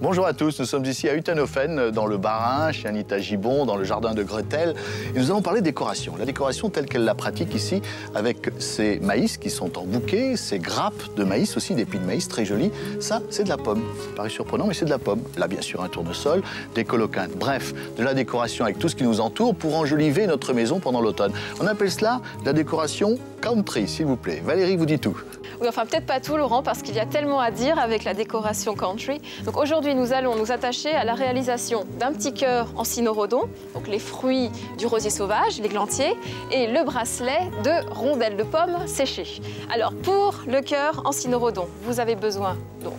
Bonjour à tous, nous sommes ici à Utenhofen, dans le Bas-Rhin, chez Anita Gibbon, dans le jardin de Gretel. Et nous allons parler décoration. La décoration telle qu'elle la pratique ici, avec ces maïs qui sont en bouquet, ces grappes de maïs aussi, des plis de maïs très jolis. Ça, c'est de la pomme. Ça paraît surprenant, mais c'est de la pomme. Là, bien sûr, un tournesol, des coloquintes. Bref, de la décoration avec tout ce qui nous entoure pour enjoliver notre maison pendant l'automne. On appelle cela la décoration country, s'il vous plaît. Valérie vous dit tout. Oui, enfin, peut-être pas tout, Laurent, parce qu'il y a tellement à dire avec la décoration country. Donc aujourd'hui, nous allons nous attacher à la réalisation d'un petit cœur en cynorhodon, donc les fruits du rosier sauvage, l'églantier, et le bracelet de rondelles de pommes séchées. Alors, pour le cœur en cynorhodon, vous avez besoin donc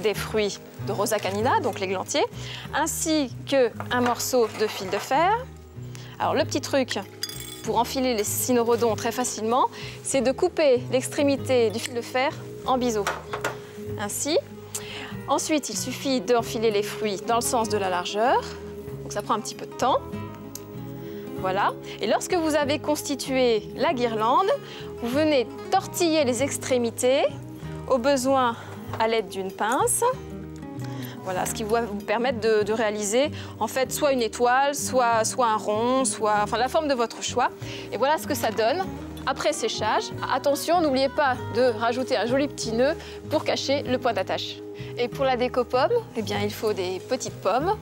des fruits de rosa canina, donc l'églantier, ainsi qu'un morceau de fil de fer. Alors, le petit truc pour enfiler les cynorhodons très facilement, c'est de couper l'extrémité du fil de fer en biseau. Ainsi. Ensuite, il suffit d'enfiler les fruits dans le sens de la largeur. Donc ça prend un petit peu de temps. Voilà. Et lorsque vous avez constitué la guirlande, vous venez tortiller les extrémités, au besoin à l'aide d'une pince. Voilà, ce qui va vous permettre de réaliser en fait soit une étoile, soit un rond, soit enfin la forme de votre choix. Et voilà ce que ça donne après séchage. Attention, n'oubliez pas de rajouter un joli petit nœud pour cacher le point d'attache. Et pour la déco pomme, eh bien, il faut des petites pommes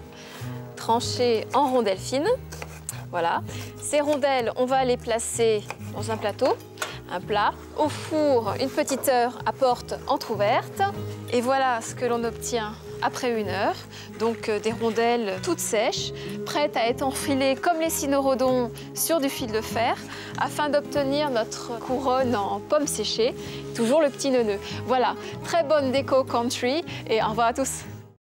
tranchées en rondelles fines. Voilà. Ces rondelles, on va les placer dans un plateau, un plat. Au four, une petite heure à porte entrouverte. Et voilà ce que l'on obtient après une heure. Donc des rondelles toutes sèches, prêtes à être enfilées comme les cynorhodons sur du fil de fer, afin d'obtenir notre couronne en pommes séchées. Toujours le petit nœud. Voilà, très bonne déco country et au revoir à tous.